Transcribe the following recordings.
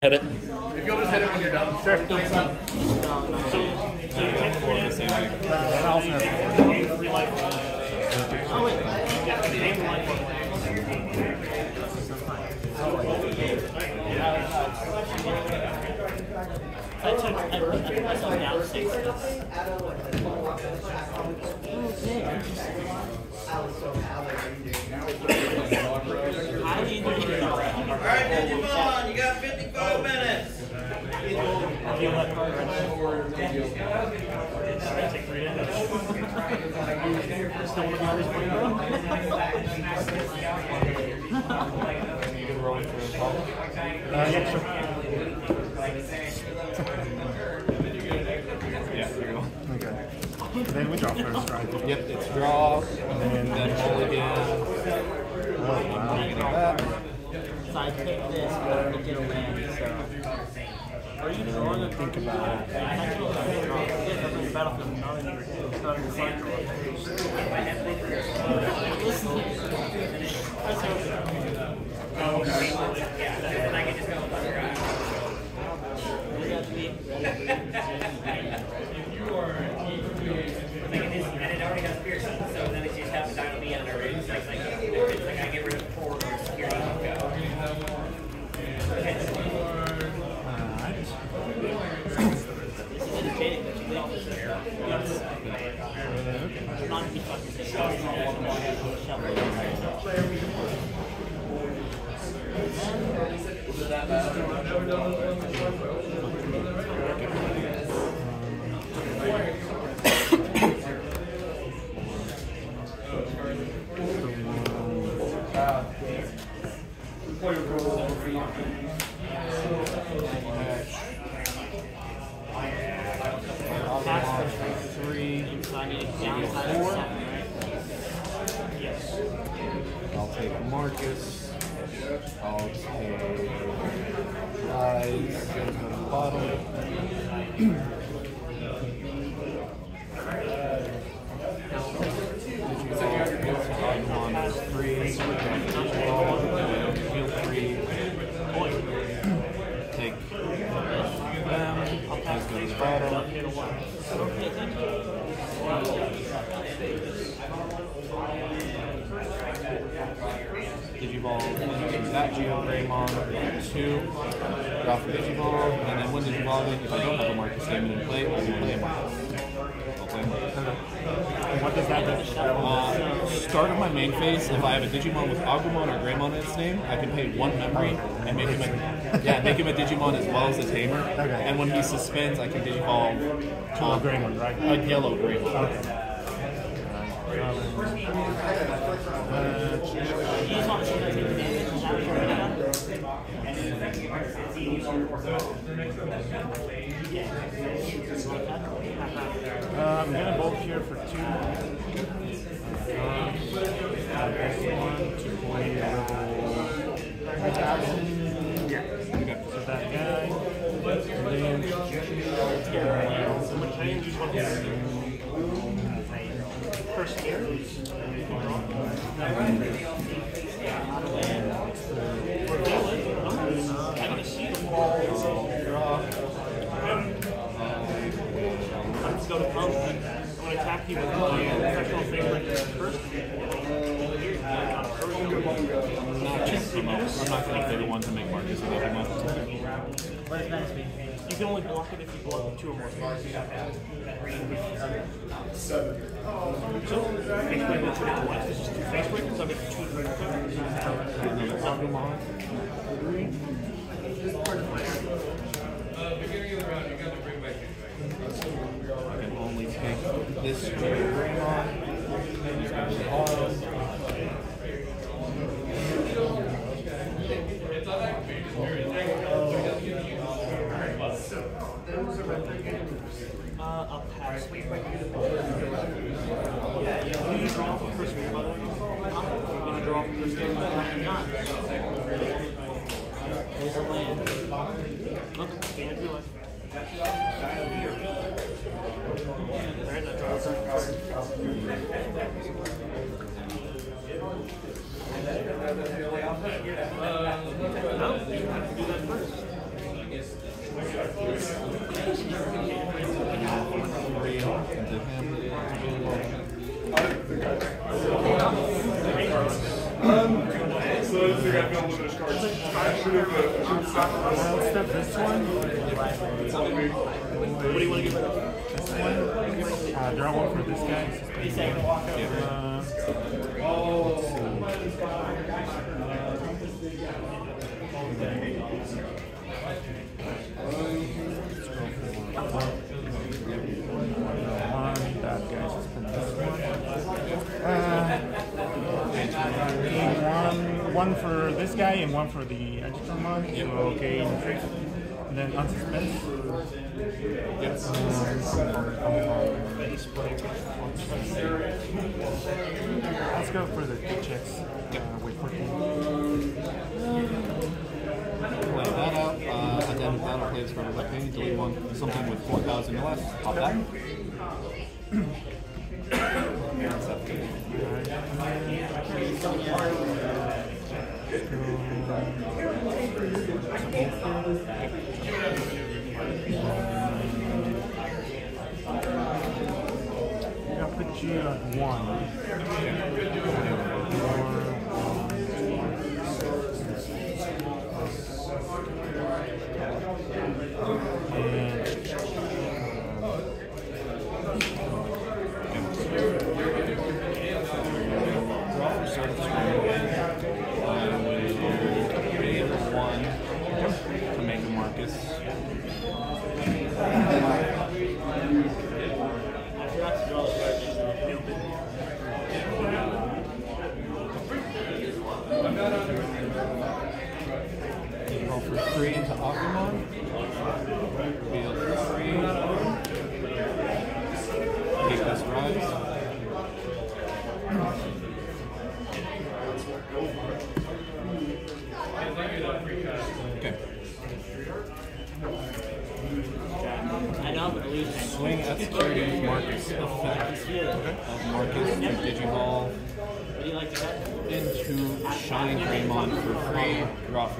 Hit it. If you'll just hit it when you're done. Sure. So you take 40 the same way. Oh, wait. I think I saw down 6. Alright, Digimon, you got 55 minutes. Then we draw first, right? Yep, it's draw, and then pull again. Oh, wow. So I picked this, but I didn't land, so... Are you drawing a think about it? I actually did battlefield, not in the and I can just go I'll take Marcus. I'll take Rise, go to the bottom. That Geo Greymon 2, drop the Digiball, and then when Digivolving, if I don't have a Marcus Damon in play, I will play a Marcus. I'll play a Marcus. What does that do? Start of my main phase, if I have a Digimon with Agumon or Greymon in its name, I can pay one memory and make him a, make him a Digimon as well as a Tamer. Okay. And when he suspends, I can Digivolve Greymon, right? A yellow Greymon. Okay. I'm gonna bolt here for 2. 1, 2, 1, 2, 1. Yeah. So that guy. And then first here. I'm going to attack you with my special favorite first. I'm not going to be the one to make Marcus with everyone. You can only block it if you block with 2 or more cards. This is 2 Facebreakers, so I make 2 Beginning of the round, you got to bring back I can only take this to I'll pass. Did you draw for first game, by the way? Did you draw for first game? Not. There's a land. Look, can't do it. I What do you want to give it up? Draw one for this guy. That guy's just been this one. One for this guy and one for the Agumon. Yep. Okay, and then unsuspense. Yes. Let's go for the checks. Wait for him. Play that out. At the end of battle, plays for another page. Delete one. Something with 4,000 or less. Pop that. I'll put you at one.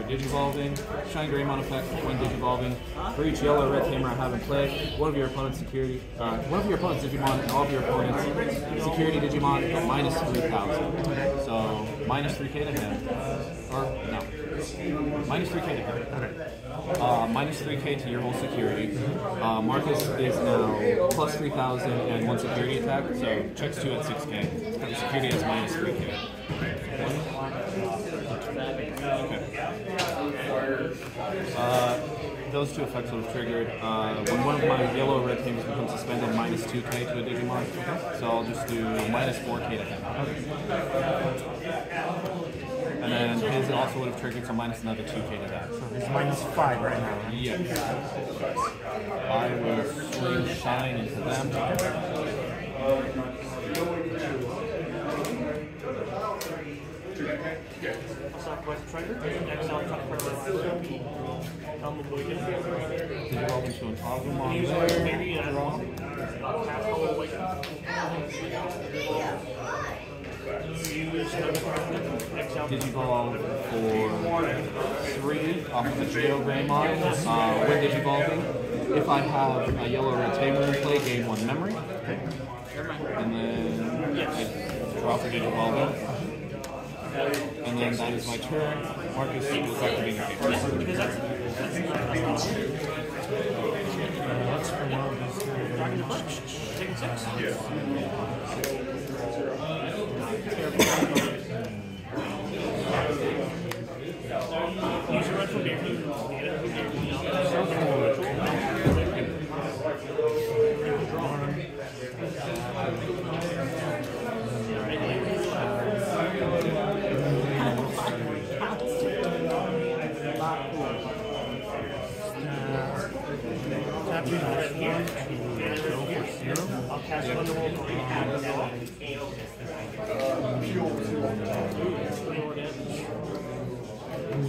Digivolving, ShineGreymon effect when digivolving. For each yellow or red hammer I have in play, one of your opponent's Digimon and all of your opponent's security Digimon at -3,000. So -3K to him. Or no. -3K to him. Okay. -3K to your whole security. Marcus is now +3,000 and one security attack, so checks 2 at 6K. But the security is -3K. Those two effects would have triggered when one of my yellow red teams becomes suspended, -2K to a Digimon. Okay. So I'll just do -4K to him. Okay. And then his also would have triggered, so -2K to that. So it's -5 right now, right? Yeah. I will swing Shine into them. Digivolve for 3 off of the Geo Greymon with digivolving. If I have a yellow red tamer in play, gain 1 memory. And then I draw for digivolving. And then that is my turn. Marcus goes back to being a paper.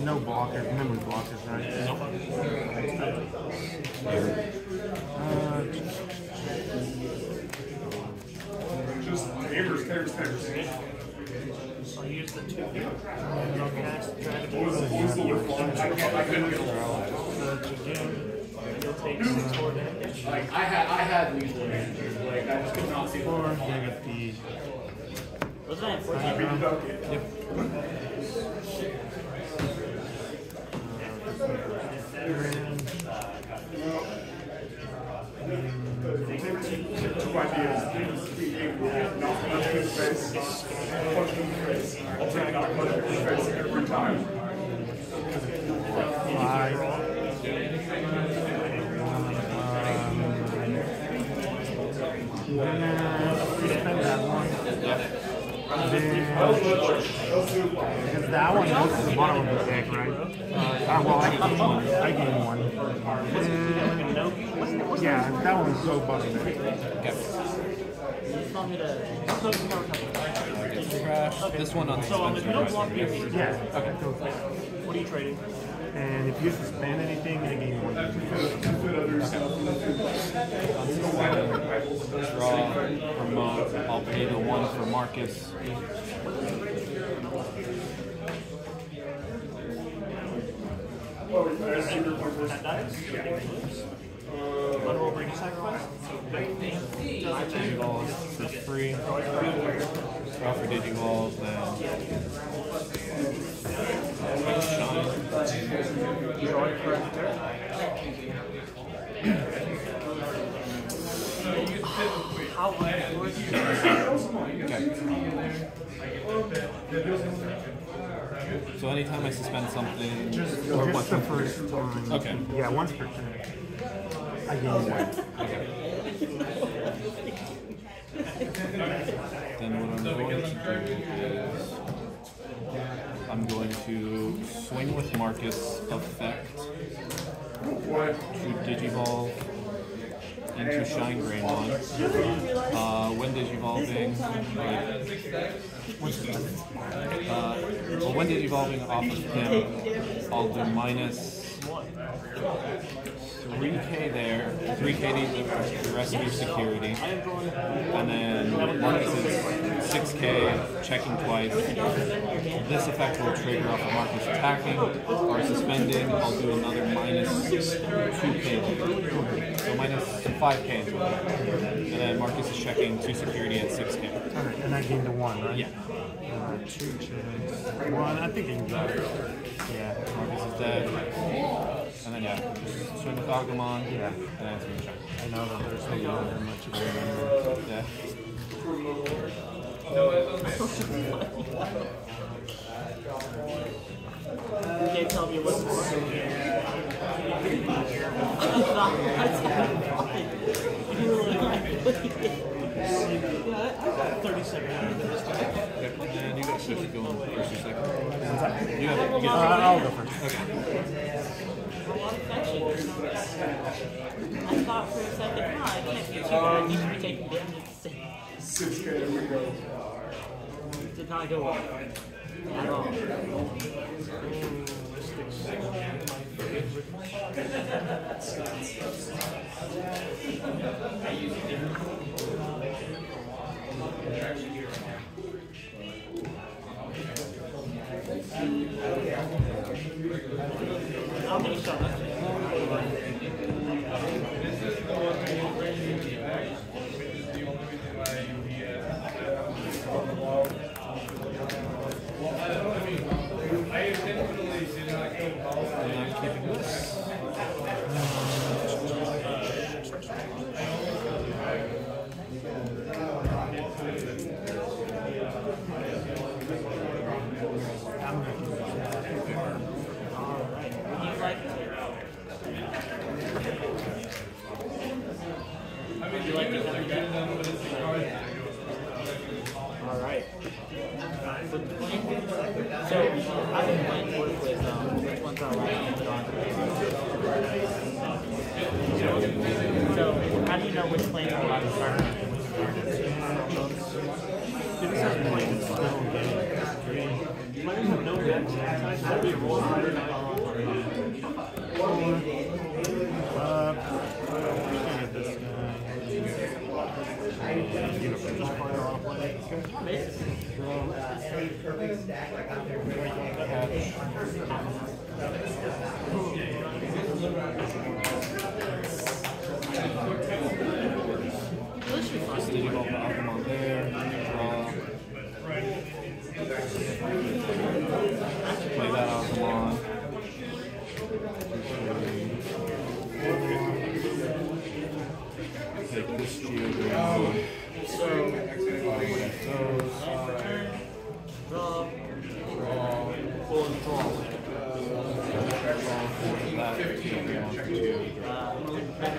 No blockers, memory blockers, right? Just papers. I'll use the 2. I couldn't get around. You'll take 6 more damage. Like I had these limitations. Like I just could not see them. Wasn't that 14? I beat the dog. Because that one is the bottom of the deck, right? Well, I gained one. Yeah, that one was so bugging me. Okay. This one on the expensive. Yeah. Okay. What are you trading? And if you suspend anything, I gain one. Draw from I'll pay the one for Marcus. Lateral breaking sacrifice. Digiballs for free. Draw for digiballs So anytime I suspend something, just the first time. Okay. Yeah, once per turn. I gain one. Okay. Then what I'm going to do is I'm going to swing with Marcus effect to Digivolve into ShineGreymon. When Digivolving, when Digivolving off of him, I'll do -3K there, 3K to rescue security, and then Marcus is 6K, checking twice. This effect will trigger off of Marcus attacking or suspending. I'll do another -2K, so -5K into it. And then Marcus is checking 2 security at 6K. Alright, and I gained the 1, right? Yeah. 2, 1, I think he can get it. Yeah, Marcus is dead. And then, yeah, just swing with Agumon. Yeah. And then it's going to check. I know that there's not that much of it. Yeah. You can't tell me what's going I got 30 seconds out of this time. And you got 50 going first or second. I'll go first. Okay. I thought for a second, no, I can't get you, I need to be taking damage at the same time. Did not go up at all. I'm going to shut up. Let's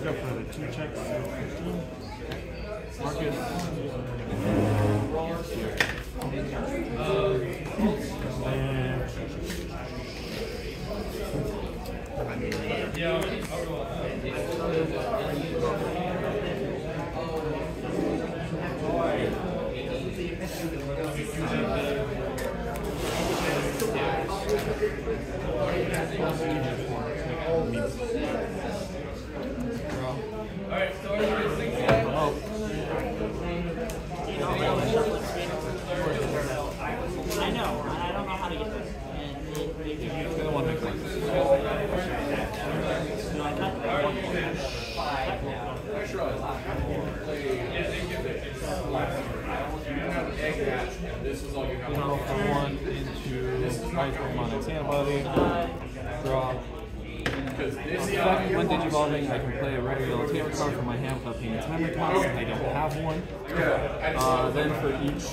go for the two checks. Marcus. Alright, so I'm going to sing to that. Oh. I know, I don't know how to get this. This is all you have. Go from one into my Toramon antibody. Draw. When digivolving, I can play a regular table card from my hand without paying its memory cost. I don't have one. Then for each,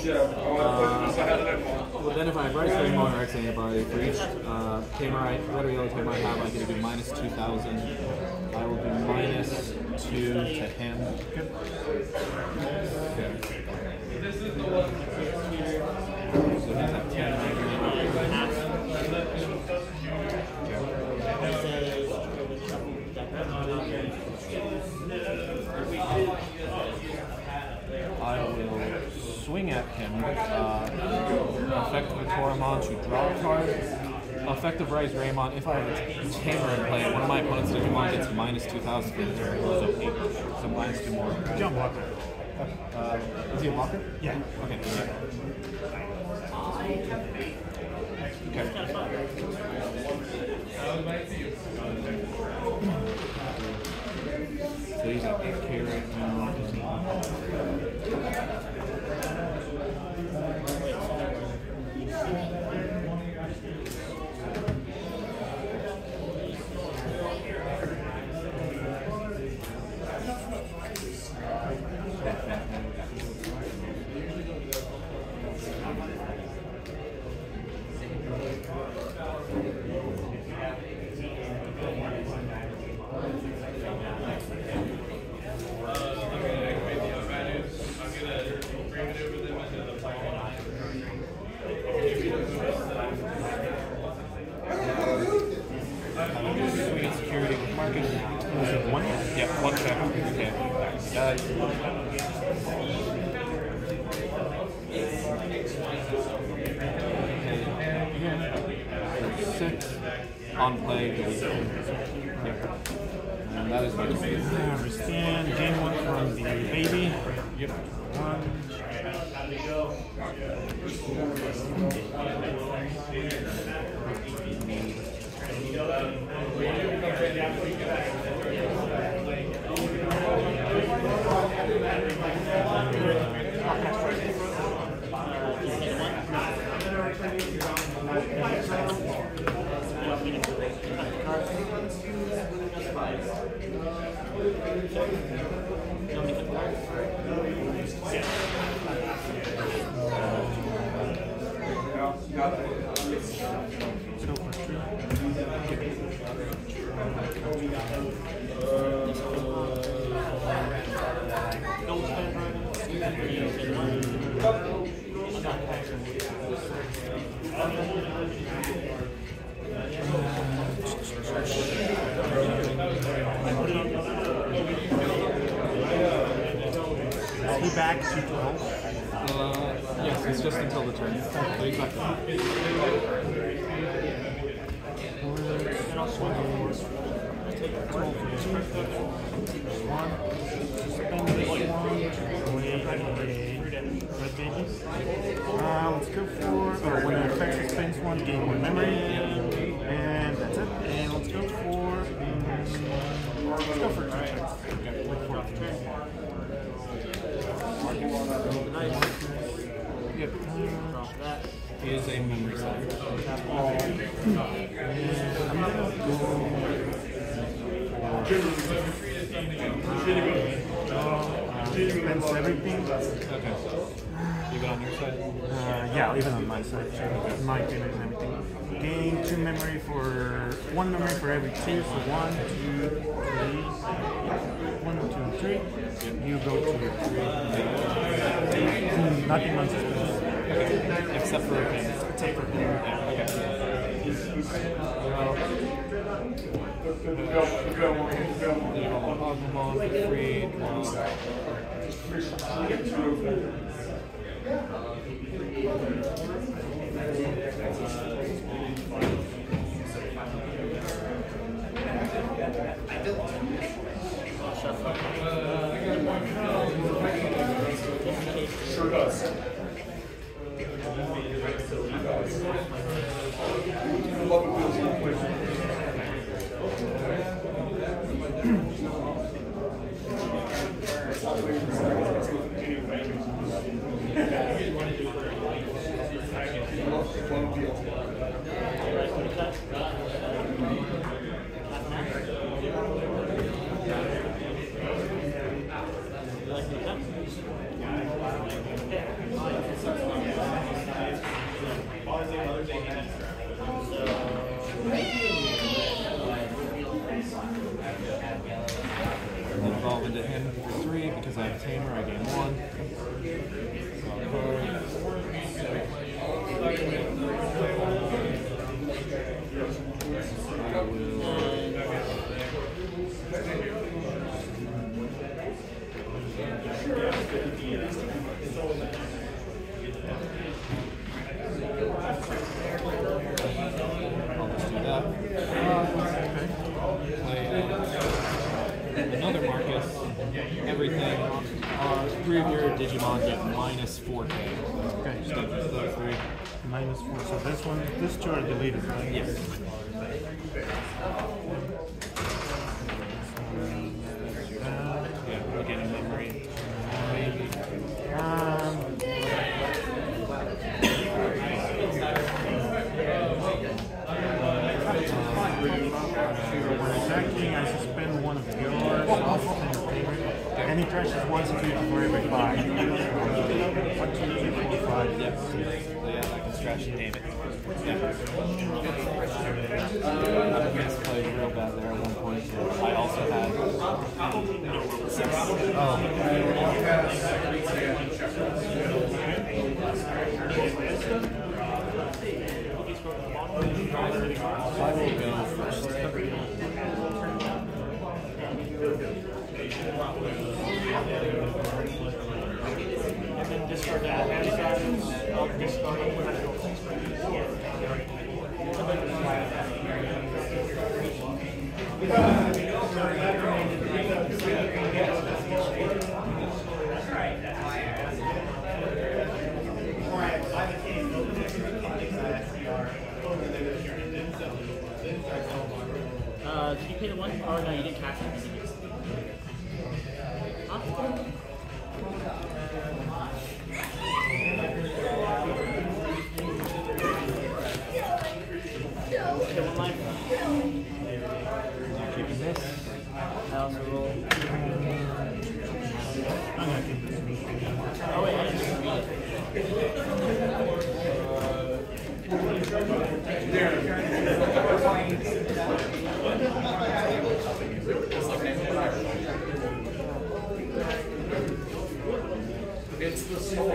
then if I have Rise Raymon or X antibody, for each red or yellow tamer I have, I get to do minus 2,000. I will do minus 2 to him. This is the one. So he's at 10. I will swing at him. Effective Toramon to draw a card. Effective Rise Raymon. If I have a tamer in play, one of my opponents' Agumon gets minus 2,000 for the turn. So minus 2 more. Jump blocker. Is he a blocker? Yeah. Okay. So he's at 8K right now. I Keeping this. Oh, wait, I just read it. It's the soul.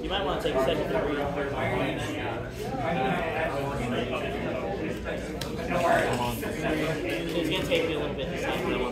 You might want to take a second to read. It's going to take you a little bit to sign them.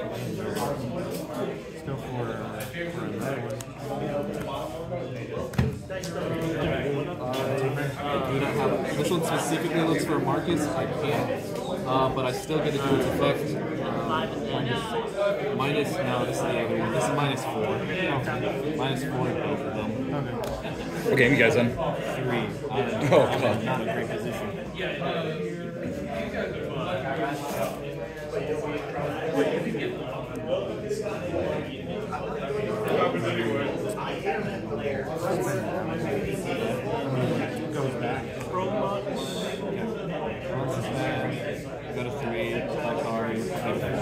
Let's go for another one. I do not have it. This one specifically looks for Marcus. I can't, but I still get to do its effect. Minus, no, this is the other one. This is -4. Okay. -4 in both of them. Okay. What game you guys in? 3. Oh, come on. Not a great position. Goes back. Go to 3, my card, draw, pass.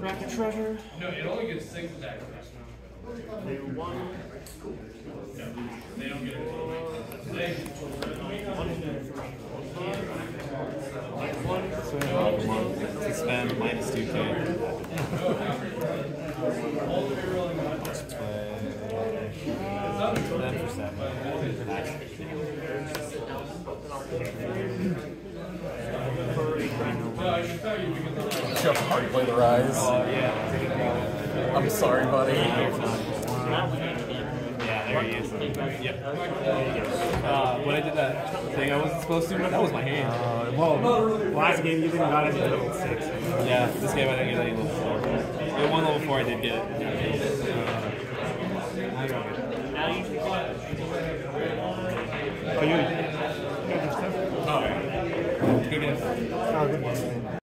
Rack of treasure. No, it only gets 6 attacks. They don't get it. Suspend -2k. Show how you play the Rise. I'm sorry, buddy. Yeah, there he is. Yep. When I did that thing I wasn't supposed to, but that was my hand. Well, last game you didn't got it at level 6. Yeah, this game I didn't get any level 4. The one level 4 I did get. Oh, you. Oh, good.